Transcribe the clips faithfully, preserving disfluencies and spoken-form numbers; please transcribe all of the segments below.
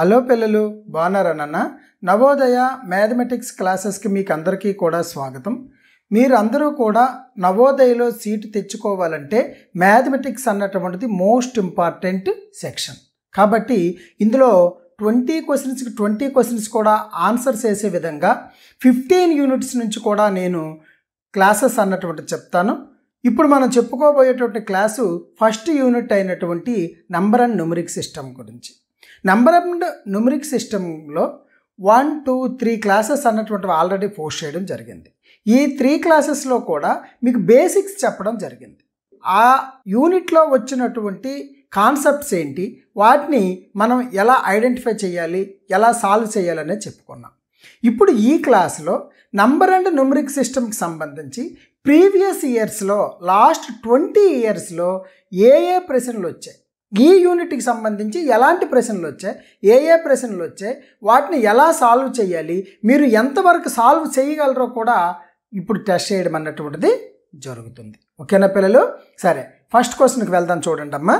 Hello పిల్లలు బాగున్నారనన్న Navodaya mathematics క్లాసెస్కి మీకు అందరికీ కూడా స్వాగతం. మీరందరూ కూడా నవోదయలో సీట్ తెచ్చుకోవాలంటే మ్యాథమెటిక్స్ అన్నటువంటిది మోస్ట్ ఇంపార్టెంట్ సెక్షన్. కాబట్టి ఇందులో ట్వంటీ క్వశ్చన్స్కి ట్వంటీ క్వశ్చన్స్ కూడా ఆన్సర్స్ చేసే విధంగా ఫిఫ్టీన్ యూనిట్స్ నుంచి కూడా నేను క్లాసెస్ అన్నటువంటిది చెప్తాను. ఇప్పుడు మనం చెప్పుకోబోయేటువంటి క్లాసు ఫస్ట్ యూనిట్ అయినటువంటి నంబర్ అండ్ న్యూమరిక్ సిస్టమ్ గురించి. నంబర్ అండ్ న్యూమరిక్ సిస్టంలో వన్ టూ త్రీ క్లాసెస్ అన్నటువంటివి ఆల్రెడీ పోస్ట్ చేయడం జరిగింది. ఈ త్రీ క్లాసెస్లో కూడా మీకు బేసిక్స్ చెప్పడం జరిగింది. ఆ యూనిట్లో వచ్చినటువంటి కాన్సెప్ట్స్ ఏంటి, వాటిని మనం ఎలా ఐడెంటిఫై చేయాలి, ఎలా సాల్వ్ చేయాలనే చెప్పుకున్నాం. ఇప్పుడు ఈ క్లాస్లో నంబర్ అండ్ న్యూమరిక్ సిస్టమ్కి సంబంధించి ప్రీవియస్ ఇయర్స్లో లాస్ట్ ట్వంటీ ఇయర్స్లో ఏ ఏ ప్రశ్నలు వచ్చాయి, ఈ యూనిట్కి సంబంధించి ఎలాంటి ప్రశ్నలు వచ్చాయి, ఏ ఏ ప్రశ్నలు వచ్చాయి, వాటిని ఎలా సాల్వ్ చేయాలి, మీరు ఎంతవరకు సాల్వ్ చేయగలరో కూడా ఇప్పుడు టెస్ట్ చేయడం అన్నటువంటిది జరుగుతుంది. ఓకేనా పిల్లలు? సరే, ఫస్ట్ క్వశ్చన్కి వెళ్దాం. చూడండి అమ్మా,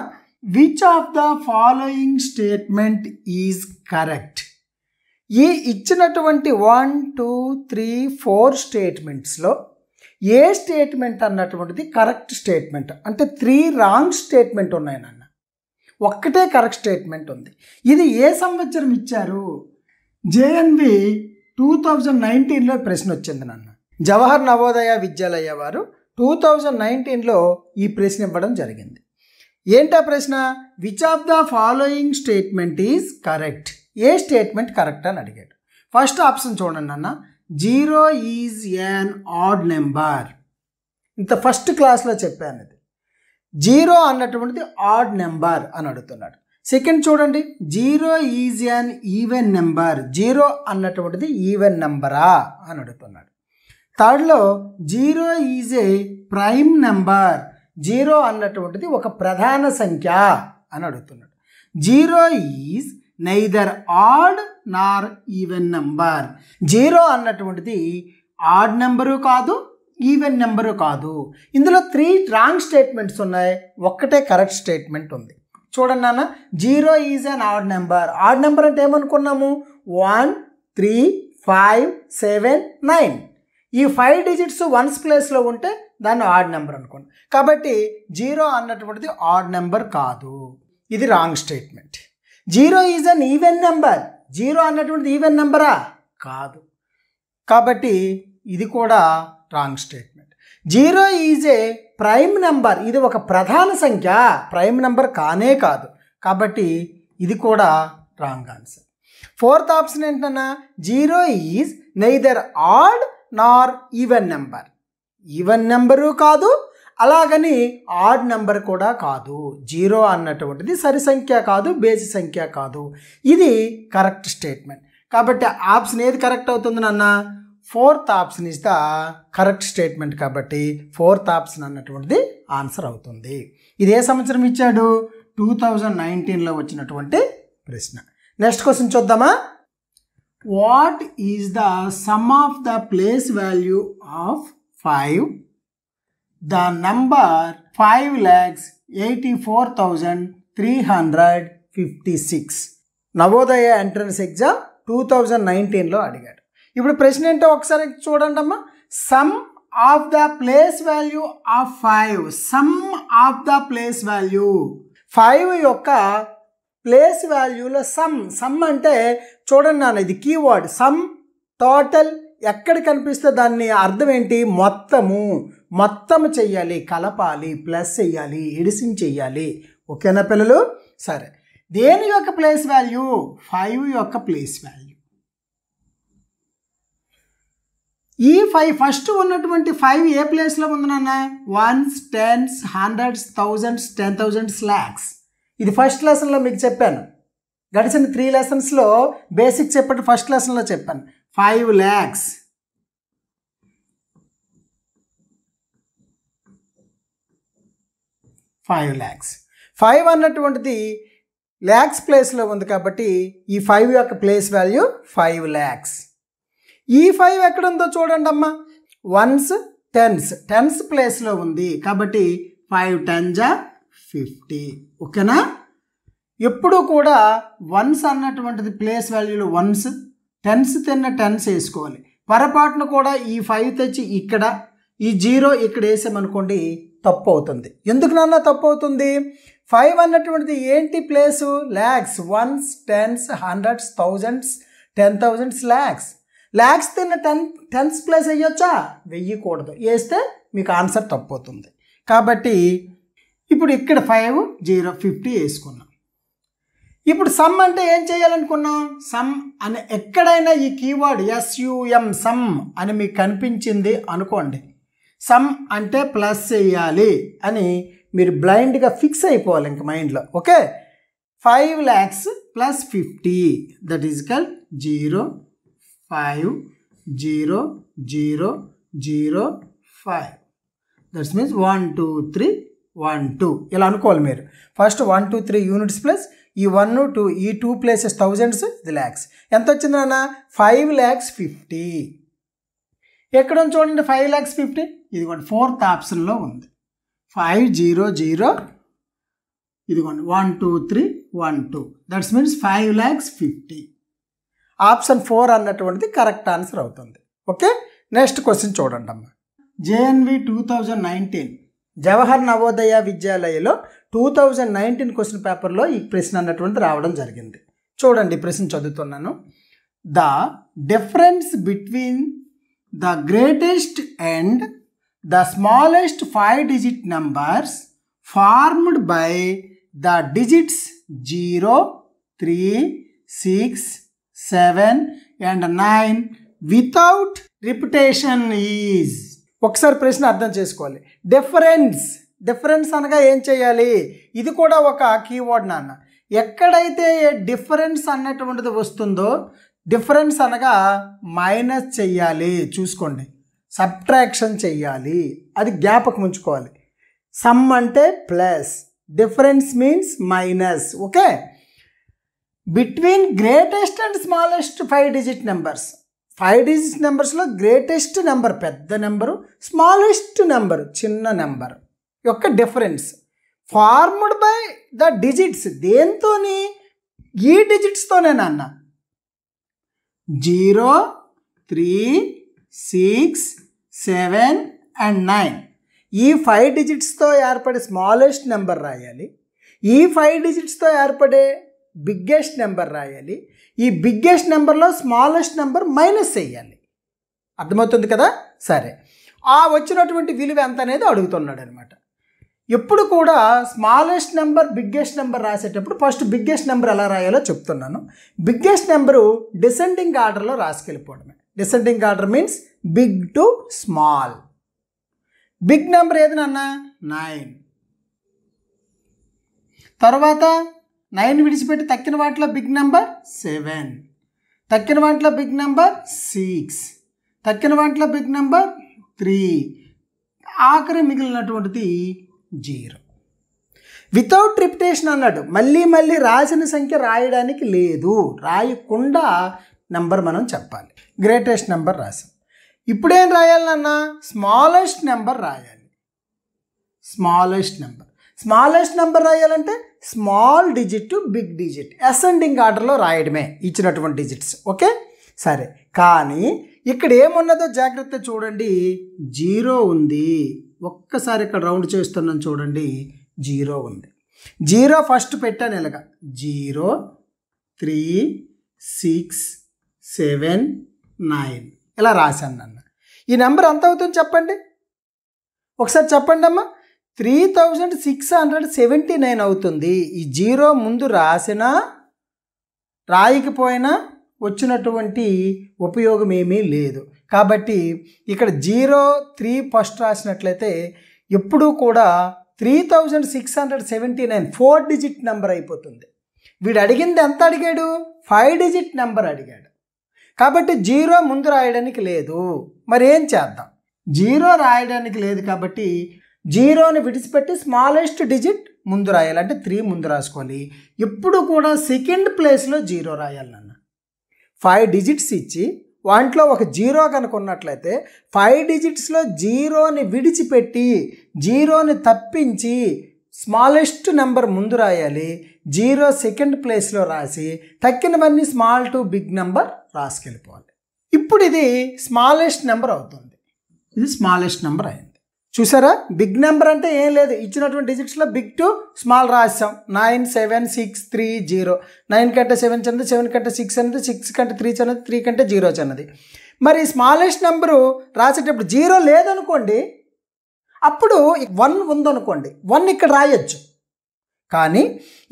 which of the following statement is correct? ఈ ఇచ్చినటువంటి వన్ టూ త్రీ ఫోర్ స్టేట్మెంట్స్లో ఏ స్టేట్మెంట్ అన్నటువంటిది కరెక్ట్ స్టేట్మెంట్? అంటే త్రీ రాంగ్ స్టేట్మెంట్ ఉన్నాయి నాన్న, ఒక్కటే కరెక్ట్ స్టేట్మెంట్ ఉంది. ఇది ఏ సంవత్సరం ఇచ్చారు? జేఎన్వి టూ థౌజండ్ నైన్టీన్లో ప్రశ్న వచ్చింది నాన్న. జవహర్ నవోదయ విద్యాలయ వారు టూ థౌజండ్ నైన్టీన్లో ఈ ప్రశ్న ఇవ్వడం జరిగింది. ఏంటా ప్రశ్న? Which of the following statement is correct? ఏ స్టేట్మెంట్ కరెక్ట్ అని అడిగాడు. ఫస్ట్ ఆప్షన్ చూడండి అన్న, zero is an odd number. ఇంత ఫస్ట్ క్లాస్లో చెప్పాను, ఇది జీరో అన్నటువంటిది ఆడ్ నెంబర్ అని అడుగుతున్నాడు. సెకండ్ చూడండి, zero is an even number. Zero అన్నటువంటిది ఈవెన్ నెంబరా అని అడుగుతున్నాడు. థర్డ్లో, zero is a prime number. Zero అన్నటువంటిది ఒక ప్రధాన సంఖ్య అని అడుగుతున్నాడు. Zero is neither odd nor even number. Zero అన్నటువంటిది ఆడ్ నెంబరు కాదు, ఈవెన్ నెంబరు కాదు. ఇందులో త్రీ రాంగ్ స్టేట్మెంట్స్ ఉన్నాయి, ఒక్కటే కరెక్ట్ స్టేట్మెంట్ ఉంది. చూడండి నాన్న, zero is an odd number. Odd number అంటే ఏమనుకున్నాము? One three five seven nine. ఈ ఫైవ్ డిజిట్స్ వన్స్ ప్లేస్లో ఉంటే దాన్ని ఆడ్ నెంబర్ అనుకున్నాం. కాబట్టి జీరో అన్నటువంటిది ఆడ్ నెంబర్ కాదు, ఇది wrong statement. Zero is an even number. Zero అన్నటువంటిది ఈవెన్ నెంబరా? కాదు. కాబట్టి ఇది కూడా wrong statement. Zero is a prime number. ఇది ఒక ప్రధాన సంఖ్య, ప్రైమ్ నెంబర్ కానే కాదు. కాబట్టి ఇది కూడా రాంగ్ ఆన్సర్. ఫోర్త్ ఆప్షన్ ఏంటన్నా, zero is neither odd nor even number. Even number కాదు, అలాగని ఆడ్ నెంబర్ కూడా కాదు. జీరో అన్నటువంటిది సరి సంఖ్య కాదు, బేసి సంఖ్య కాదు. ఇది కరెక్ట్ స్టేట్మెంట్. కాబట్టి ఆప్షన్ ఏది కరెక్ట్ అవుతుంది నాన్న? Fourth option is the correct statement. కాబట్టి ఫోర్త్ ఆప్షన్ అన్నటువంటిది ఆన్సర్ అవుతుంది. ఇది ఏ సంవత్సరం ఇచ్చాడు? టూ థౌజండ్ నైన్టీన్లో వచ్చినటువంటి ప్రశ్న. నెక్స్ట్ క్వశ్చన్ చూద్దామా. What is the sum of the place value of five, the number five lakhs eighty four thousand three hundred fifty six? Navodaya entrance exam two thousand నైన్టీన్లో అడిగాడు. ఇప్పుడు ప్రశ్న ఏంటో ఒకసారి చూడండి అమ్మా. Sum of the place value of five. Sum of the place value, five యొక్క place వాల్యూలో సమ్. సమ్ అంటే చూడండి నాన్న, ఇది కీవర్డ్ సమ్. టోటల్ ఎక్కడ కనిపిస్తే దాన్ని అర్థం ఏంటి? మొత్తము. మొత్తము చెయ్యాలి, కలపాలి, ప్లస్ చెయ్యాలి, ఎడిషన్ చెయ్యాలి. ఓకేనా పిల్లలు? సరే, దేని యొక్క ప్లేస్ వాల్యూ? ఫైవ్ యొక్క ప్లేస్ వాల్యూ. ఈ ఫైవ్ ఫస్ట్ ఉన్నటువంటి ఫైవ్ ఏ ప్లేస్లో ఉంది నాన్న? Ones, tens, hundreds, thousands, ten thousands, lakhs. ఇది ఫస్ట్ లెసన్లో మీకు చెప్పాను. గడిచిన త్రీ లెసన్స్లో బేసిక్ చెప్పటి ఫస్ట్ లెసన్లో చెప్పాను. Five lakhs, five lakhs. Five అన్నటువంటిది ల్యాక్స్ ప్లేస్లో ఉంది. కాబట్టి ఈ ఫైవ్ యొక్క ప్లేస్ వాల్యూ ఫైవ్ ల్యాక్స్. ఈ ఫైవ్ ఎక్కడ ఉందో చూడండి అమ్మా. Once, tense. టెన్స్ ప్లేస్లో ఉంది. కాబట్టి ఫైవ్ టెన్ జా ఫిఫ్టీ. ఓకేనా? ఎప్పుడు కూడా వన్స్ అన్నటువంటిది ప్లేస్ వాల్యూలో వన్స్ టెన్స్ తిన్న టెన్స్ వేసుకోవాలి. పొరపాటును కూడా ఈ ఐదు తెచ్చి ఇక్కడ ఈ జీరో ఇక్కడ వేసామనుకోండి తప్పు అవుతుంది. ఎందుకు నాన్న తప్పు అవుతుంది? ఫైవ్ అన్నటువంటిది ఏంటి place? Lakhs, ones, tens, hundreds, thousands, ten thousands, lakhs. Lakhs తిన్న టెన్ టెన్స్ ప్లేస్ వేయొచ్చా? వెయ్యకూడదు. వేస్తే మీకు ఆన్సర్ తప్పు అవుతుంది. కాబట్టి ఇప్పుడు ఇక్కడ ఫైవ్ జీరో ఫిఫ్టీ వేసుకున్నాం. ఇప్పుడు సమ్ అంటే ఏం చేయాలనుకున్నాం? సమ్ అని ఎక్కడైనా ఈ కీవర్డ్ ఎస్యుఎం సమ్ అని మీకు కనిపించింది అనుకోండి, సమ్ అంటే ప్లస్ చేయాలి అని మీరు బ్లైండ్గా ఫిక్స్ అయిపోవాలి ఇంక మైండ్లో. Okay, five lakhs plus fifty that is equal zero five zero zero zero five. That's means one two three one two ఇలా అనుకోవాలి మీరు. First one two three units plus ఈ వన్ టూ ఈ టూ ప్లేసెస్ థౌజండ్స్ ఇది ల్యాక్స్. ఎంత వచ్చింది నాన్న? Five lakhs fifty. ఎక్కడ చూడండి ఫైవ్ ల్యాక్స్ ఫిఫ్టీ, ఇదిగోండి ఫోర్త్ ఆప్షన్లో ఉంది. ఫైవ్ జీరో జీరో ఇదిగోండి one two three one two that's means five lakhs fifty. Option four అన్నటువంటిది కరెక్ట్ ఆన్సర్ అవుతుంది. ఓకే, నెక్స్ట్ క్వశ్చన్ చూడండి అమ్మ. JNV two thousand nineteen Jawahar Navodaya విద్యాలయలో టూ థౌజండ్ నైన్టీన్ క్వశ్చన్ పేపర్లో ఈ ప్రశ్న అన్నటువంటి రావడం జరిగింది. చూడండి ప్రశ్న చదువుతున్నాను. The difference between the greatest and the smallest five digit numbers formed by the digits zero three six seven and nine without repetition is. ఒకసారి ప్రశ్న అర్థం చేసుకోవాలి. డిఫరెన్స్ డిఫరెన్స్ అనగా ఏం చేయాలి? ఇది కూడా ఒక కీవర్డ్ నాన్న. ఎక్కడైతే డిఫరెన్స్ అన్నటువంటిది వస్తుందో డిఫరెన్స్ అనగా మైనస్ చెయ్యాలి, చూసుకోండి సబ్ట్రాక్షన్ చెయ్యాలి, అది జ్ఞాపకం ఉంచుకోవాలి. సమ్ అంటే plus, difference means minus. Okay, between greatest and smallest five digit numbers, five digit నెంబర్స్లో గ్రేటెస్ట్ నెంబర్ పెద్ద నెంబరు, స్మాలెస్ట్ నెంబర్ చిన్న నెంబర్ యొక్క difference formed by the digits. దేంతో? ఈ డిజిట్స్తోనే నాన్న. Zero three six seven and nine ఈ five డిజిట్స్తో ఏర్పడే స్మాలెస్ట్ నెంబర్ రాయాలి, ఈ ఫైవ్ డిజిట్స్తో ఏర్పడే బిగ్గెస్ట్ నెంబర్ రాయాలి, ఈ బిగ్గెస్ట్ నెంబర్లో స్మాలెస్ట్ నెంబర్ మైనస్ చేయాలి. అర్థమవుతుంది కదా? సరే, ఆ వచ్చినటువంటి విలువ ఎంత అనేది అడుగుతున్నాడు అనమాట. ఎప్పుడు కూడా స్మాలెస్ట్ నెంబర్ బిగ్గెస్ట్ నెంబర్ రాసేటప్పుడు ఫస్ట్ బిగ్గెస్ట్ నెంబర్ ఎలా రాయాలో చెప్తున్నాను. బిగ్గెస్ట్ నెంబరు డిసెండింగ్ ఆర్డర్లో రాసుకెళ్ళిపోవడమే. Descending order means big to small. Big number ఏది నాన్న? నైన్. తర్వాత నైన్ విడిచిపెట్టి తక్కిన వాటిలో బిగ్ నెంబర్ సెవెన్, తక్కిన వాటిలో బిగ్ నెంబర్ సిక్స్, తక్కిన వాటిలో బిగ్ నెంబర్ త్రీ, ఆఖరి మిగిలినటువంటిది జీరో. వితౌట్ రిపిటేషన్ అన్నాడు. మళ్ళీ మళ్ళీ రాసిన సంఖ్య రాయడానికి లేదు, రాయకుండా నెంబర్ మనం చెప్పాలి. గ్రేటెస్ట్ నెంబర్ రాసాం. ఇప్పుడేం రాయాలన్నా? స్మాలెస్ట్ నెంబర్ రాయాలి. స్మాలెస్ట్ నెంబర్ స్మాలెస్ట్ నెంబర్ రాయాలంటే small digit to big digit ascending ఆర్డర్లో రాయడమే ఇచ్చినటువంటి డిజిట్స్. ఓకే, సరే. కానీ ఇక్కడ ఏమున్నదో జాగ్రత్త చూడండి. జీరో ఉంది. ఒక్కసారి ఇక్కడ రౌండ్ చేస్తున్నాం చూడండి, జీరో ఉంది. జీరో ఫస్ట్ పెట్టాను ఇలాగ. Zero three six seven nine ఇలా రాశాను నాన్న. ఈ నెంబర్ ఎంత అవుతుంది చెప్పండి ఒకసారి చెప్పండి అమ్మ. Three thousand six hundred seventy nine అవుతుంది. ఈ జీరో ముందు రాసినా రాయకపోయినా వచ్చినటువంటి ఉపయోగం ఏమీ లేదు. కాబట్టి ఇక్కడ జీరో త్రీ ఫస్ట్ రాసినట్లయితే ఎప్పుడూ కూడా three thousand six hundred seventy nine four digit number అయిపోతుంది. వీడు అడిగింది ఎంత అడిగాడు? ఫైవ్ డిజిట్ నెంబర్ అడిగాడు. కాబట్టి జీరో ముందు రాయడానికి లేదు. మరి ఏం చేద్దాం? జీరో రాయడానికి లేదు కాబట్టి జీరోని విడిచిపెట్టి స్మాలెస్ట్ డిజిట్ ముందు రాయాలి. అంటే త్రీ ముందు రాసుకోవాలి. ఎప్పుడు కూడా సెకండ్ ప్లేస్లో జీరో రాయాలి నాన్న. ఫైవ్ డిజిట్స్ ఇచ్చి వాంట్లో ఒక జీరో కనుకున్నట్లయితే ఫైవ్ డిజిట్స్లో జీరోని విడిచిపెట్టి జీరోని తప్పించి స్మాలెస్ట్ నెంబర్ ముందు రాయాలి. zero second place lo rasi, second one is small to big number raskelipoli. Ippudu idi smallest number avutundi. This is smallest number ayindi. Chusara big number ante em ledhu ichinatuvanti digits lo big to small rasam nine seven six three zero nine kante seven channadi seven kante six annadi six kante three channadi three kante zero channadi mari smallest number rasetappudu zero ledhu anukondi appudu one undo anukondi one ikkada raayachchu kaani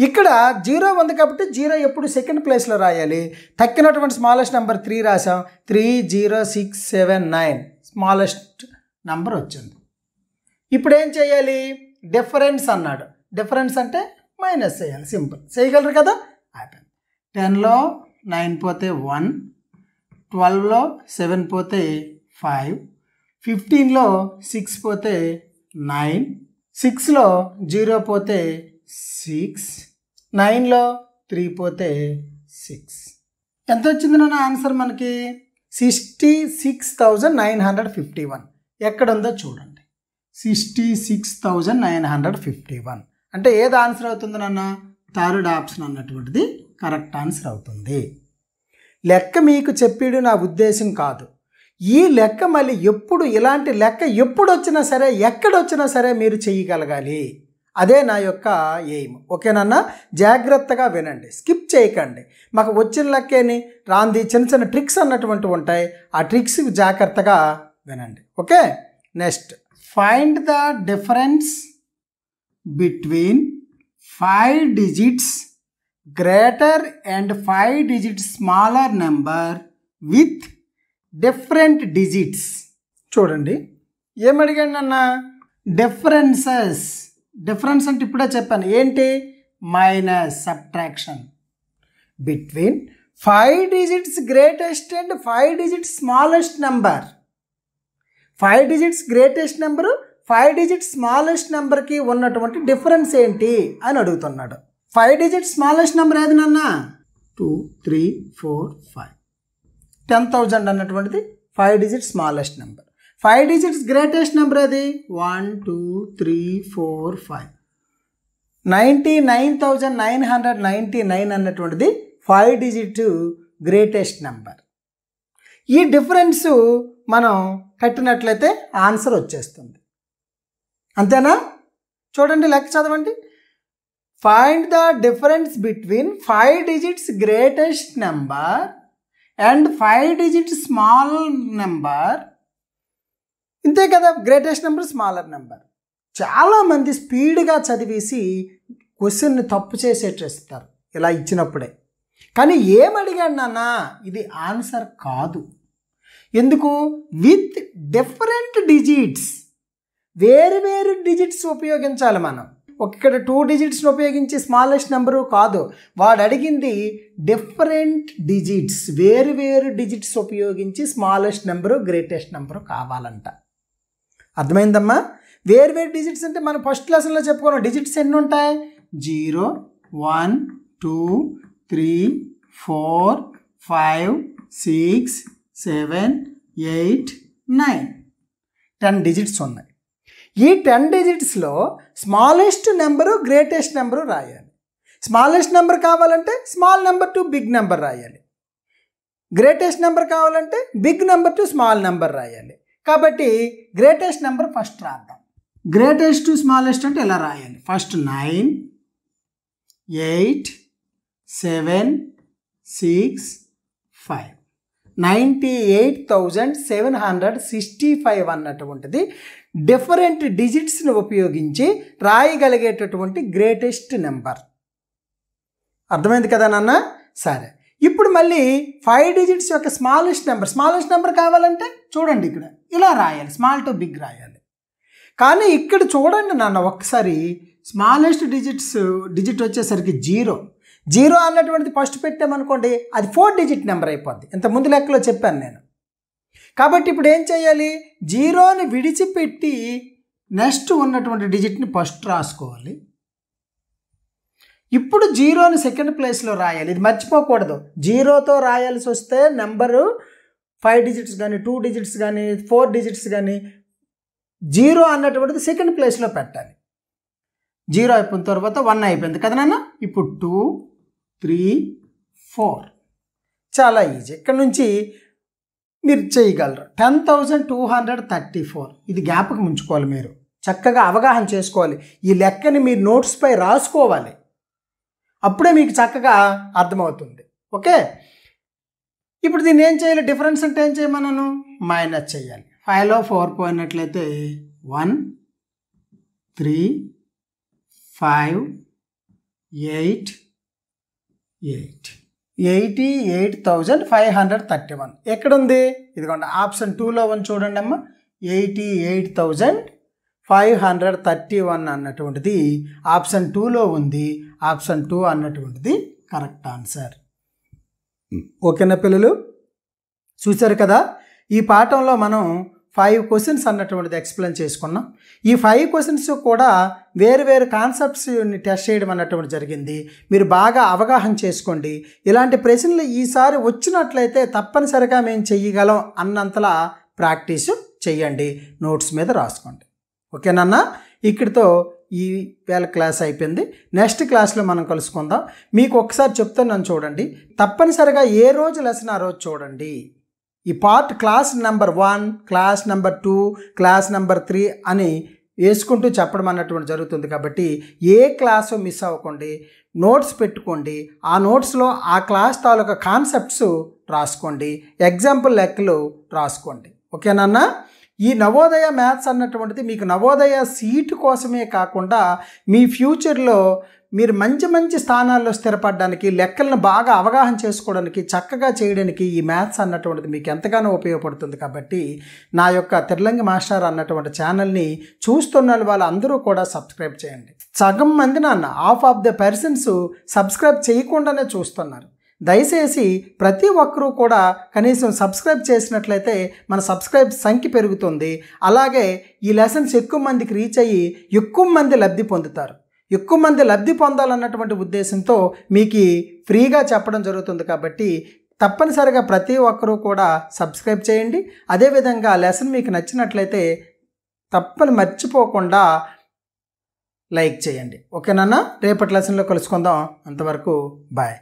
ikkada zero undi kabatti zero eppudu second place lo raayali takkinatuvanti smallest number three rasam three zero six seven nine smallest number vachindi. ఇప్పుడు ఏం చేయాలి difference అన్నాడు difference అంటే minus చేయాలి simple చేయగలరు కదా అయిపోయింది పది లో తొమ్మిది పోతే ఒకటి పన్నెండు లో ఏడు పోతే ఐదు పదిహేను లో ఆరు పోతే తొమ్మిది ఆరు లో జీరో పోతే ఆరు తొమ్మిది లో మూడు పోతే ఆరు ఎంత వచ్చింది నా ఆన్సర్ మనకి sixty six thousand nine hundred fifty one ఎక్కడ ఉందో చూడండి sixty six thousand nine hundred fifty one అంటే ఏది ఆన్సర్ అవుతుంది నాన్న థర్డ్ ఆప్షన్ అన్నటువంటిది కరెక్ట్ ఆన్సర్ అవుతుంది. లెక్క మీకు చెప్పేది నా ఉద్దేశం కాదు. ఈ లెక్క మళ్ళీ ఎప్పుడు ఇలాంటి లెక్క ఎప్పుడు వచ్చినా సరే ఎక్కడ వచ్చినా సరే మీరు చేయగలగాలి. అదే నా యొక్క ఎయిమ్. ఓకేనా జాగ్రత్తగా వినండి స్కిప్ చేయకండి. మాకు వచ్చిన లెక్కని రాంది చిన్న చిన్న ట్రిక్స్ అన్నటువంటి ఉంటాయి. ఆ ట్రిక్స్ జాగ్రత్తగా వినండి. Okay next find the difference between five digits greater and five digits smaller number with different digits. చూడండి ఏం అడిగాను అన్న differences difference అంటే ఇప్పుడే చెప్పాను ఏంటి minus subtraction between five digits greatest and five digits smallest number. Five digits greatest number five digits smallest నెంబర్కి ఉన్నటువంటి డిఫరెన్స్ ఏంటి అని అడుగుతున్నాడు. ఫైవ్ డిజిట్స్ స్మాలెస్ట్ నెంబర్ ఏది నాన్న two three four five ten thousand అన్నటువంటిది five digits smallest number. Five digits greatest number అది one two three four five ninety nine thousand nine hundred ninety nine అన్నటువంటిది five digit greatest number. ఈ difference మనం కట్టినట్లయితే answer వచ్చేస్తుంది అంతేనా. చూడండి లెక్క చదవండి find the difference between five digits greatest number and five digits small number. ఇంతే కదా గ్రేటెస్ట్ నెంబర్ స్మాలర్ నెంబర్. చాలామంది స్పీడ్గా చదివేసి క్వశ్చన్ని తప్పు చేసేటేస్తారు ఇలా ఇచ్చినప్పుడే. కానీ ఏమడిగాడు నాన్న ఇది ఆన్సర్ కాదు. ఎందుకు విత్ డిఫరెంట్ డిజిట్స్ వేరు వేరు డిజిట్స్ ఉపయోగించాలి మనం. ఇక్కడ టూ డిజిట్స్ని ఉపయోగించి స్మాలెస్ట్ నెంబరు కాదు వాడు అడిగింది డిఫరెంట్ డిజిట్స్ వేరు వేరు డిజిట్స్ ఉపయోగించి స్మాలెస్ట్ నెంబరు గ్రేటెస్ట్ నెంబరు కావాలంట. అర్థమైందమ్మా. వేరు వేరు డిజిట్స్ అంటే మనం ఫస్ట్ లెసన్లో చెప్పుకున్నాం డిజిట్స్ ఎన్ని ఉంటాయి zero one two three four five six seven eight nine ten digits ఉన్నాయి. ఈ టెన్ డిజిట్స్లో స్మాలెస్ట్ నెంబరు గ్రేటెస్ట్ నెంబరు రాయాలి. స్మాలెస్ట్ నెంబర్ కావాలంటే small number to big number రాయాలి. గ్రేటెస్ట్ నెంబర్ కావాలంటే big number to small number రాయాలి. కాబట్టి greatest number first రాద్దాం. గ్రేటెస్ట్ టు స్మాలెస్ట్ అంటే ఇలా రాయాలి first nine eight seven six five ninety eight thousand seven hundred sixty five అన్నటువంటిది different డిజిట్స్ని ఉపయోగించి రాయగలిగేటటువంటి గ్రేటెస్ట్ నెంబర్. అర్థమైంది కదా నాన్న. సరే ఇప్పుడు మళ్ళీ ఫైవ్ డిజిట్స్ యొక్క స్మాలెస్ట్ నెంబర్ స్మాలెస్ట్ నెంబర్ కావాలంటే చూడండి ఇక్కడ ఇలా రాయాలి స్మాల్ టు బిగ్ రాయాలి. కానీ ఇక్కడ చూడండి నాన్న ఒకసారి స్మాలెస్ట్ డిజిట్స్ డిజిట్ వచ్చేసరికి జీరో జీరో అన్నటువంటిది ఫస్ట్ పెట్టామనుకోండి అది ఫోర్ డిజిట్ నెంబర్ అయిపోద్ది. ఇంత ముందు లెక్కలో చెప్పాను నేను. కాబట్టి ఇప్పుడు ఏం చేయాలి జీరోని విడిచిపెట్టి నెక్స్ట్ ఉన్నటువంటి డిజిట్ని ఫస్ట్ రాసుకోవాలి. ఇప్పుడు జీరోని సెకండ్ ప్లేస్లో రాయాలి ఇది మర్చిపోకూడదు. జీరోతో రాయాల్సి వస్తే నెంబరు ఫైవ్ డిజిట్స్ కానీ టూ డిజిట్స్ కానీ ఫోర్ డిజిట్స్ కానీ జీరో అన్నటువంటిది సెకండ్ ప్లేస్లో పెట్టాలి. జీరో అయిపోయిన తర్వాత వన్ అయిపోయింది కదా నాన్న. ఇప్పుడు టూ త్రీ ఫోర్ చాలా ఈజీ. ఇక్కడ నుంచి మీరు చేయగలరు. Ten thousand two hundred thirty four ఇది గ్యాప్కి ముంచుకోవాలి. మీరు చక్కగా అవగాహన చేసుకోవాలి. ఈ లెక్కని మీరు నోట్స్పై రాసుకోవాలి. అప్పుడే మీకు చక్కగా అర్థమవుతుంది. ఓకే, ఇప్పుడు దీన్ని ఏం చేయాలి? డిఫరెన్స్ అంటే ఏం చేయమన్నాను? మైనస్ చేయాలి. ఫైవ్లో ఫోర్ పోయినట్లయితే one three five eight eight eighty eight thousand five hundred thirty one ఎక్కడుంది? ఇదిగోండి ఆప్షన్ టూలో వన్ చూడండి అమ్మ. Eighty eight thousand five hundred thirty one అన్నటువంటిది ఆప్షన్ టూలో ఉంది. ఆప్షన్ టూ అన్నటువంటిది కరెక్ట్ ఆన్సర్. ఓకేనా పిల్లలు? చూశారు కదా, ఈ పాఠంలో మనం ఫైవ్ క్వశ్చన్స్ అన్నటువంటిది ఎక్స్ప్లెయిన్ చేసుకున్నాం. ఈ ఫైవ్ క్వశ్చన్స్ కూడా వేరు వేరు కాన్సెప్ట్స్ని టెస్ట్ చేయడం అన్నటువంటి జరిగింది. మీరు బాగా అవగాహన చేసుకోండి. ఇలాంటి ప్రశ్నలు ఈసారి వచ్చినట్లయితే తప్పనిసరిగా మేము చెయ్యగలం అన్నంతలా ప్రాక్టీస్ చేయండి, నోట్స్ మీద రాసుకోండి. ఓకేనన్నా, ఇక్కడితో ఈ వేళ క్లాస్ అయిపోయింది. నెక్స్ట్ క్లాస్లో మనం కలుసుకుందాం. మీకు ఒకసారి చెప్తున్నాను చూడండి, తప్పనిసరిగా ఏ రోజు లెసన్ ఆ రోజు చూడండి. ఈ part class number one, class number two, class number three అని వేసుకుంటూ చెప్పడం అన్నటువంటి జరుగుతుంది. కాబట్టి ఏ క్లాసు మిస్ అవ్వకండి, నోట్స్ పెట్టుకోండి. ఆ నోట్స్లో ఆ క్లాస్ తాలూకా కాన్సెప్ట్స్ రాసుకోండి, ఎగ్జాంపుల్ లెక్కలు రాసుకోండి. ఓకేనా? ఈ నవోదయ మ్యాథ్స్ అన్నటువంటిది మీకు నవోదయ సీటు కోసమే కాకుండా మీ ఫ్యూచర్లో మీరు మంచి మంచి స్థానాల్లో స్థిరపడడానికి, లెక్కలను బాగా అవగాహన చేసుకోవడానికి, చక్కగా చేయడానికి ఈ మ్యాథ్స్ అన్నటువంటిది మీకు ఎంతగానో ఉపయోగపడుతుంది. కాబట్టి నా యొక్క తిర్లంగి మాస్టర్ అన్నటువంటి ఛానల్ని చూస్తున్న వాళ్ళు అందరూ కూడా సబ్స్క్రైబ్ చేయండి. సగం మంది నాన్న half of the persons subscribe చేయకుండానే చూస్తున్నారు. దయచేసి ప్రతి ఒక్కరూ కూడా కనీసం సబ్స్క్రైబ్ చేసినట్లయితే మన సబ్స్క్రైబ్ సంఖ్య పెరుగుతుంది. అలాగే ఈ లెసన్స్ ఎక్కువ మందికి రీచ్ అయ్యి ఎక్కువ మంది లబ్ధి పొందుతారు. ఎక్కువ మంది లబ్ధి పొందాలన్నటువంటి ఉద్దేశంతో మీకు ఫ్రీగా చెప్పడం జరుగుతుంది. కాబట్టి తప్పనిసరిగా ప్రతి ఒక్కరూ కూడా సబ్స్క్రైబ్ చేయండి. అదేవిధంగా లెసన్ మీకు నచ్చినట్లయితే తప్పని మర్చిపోకుండా లైక్ చేయండి. ఓకేనా? రేపటి లెసన్లో కలుసుకుందాం. అంతవరకు బాయ్.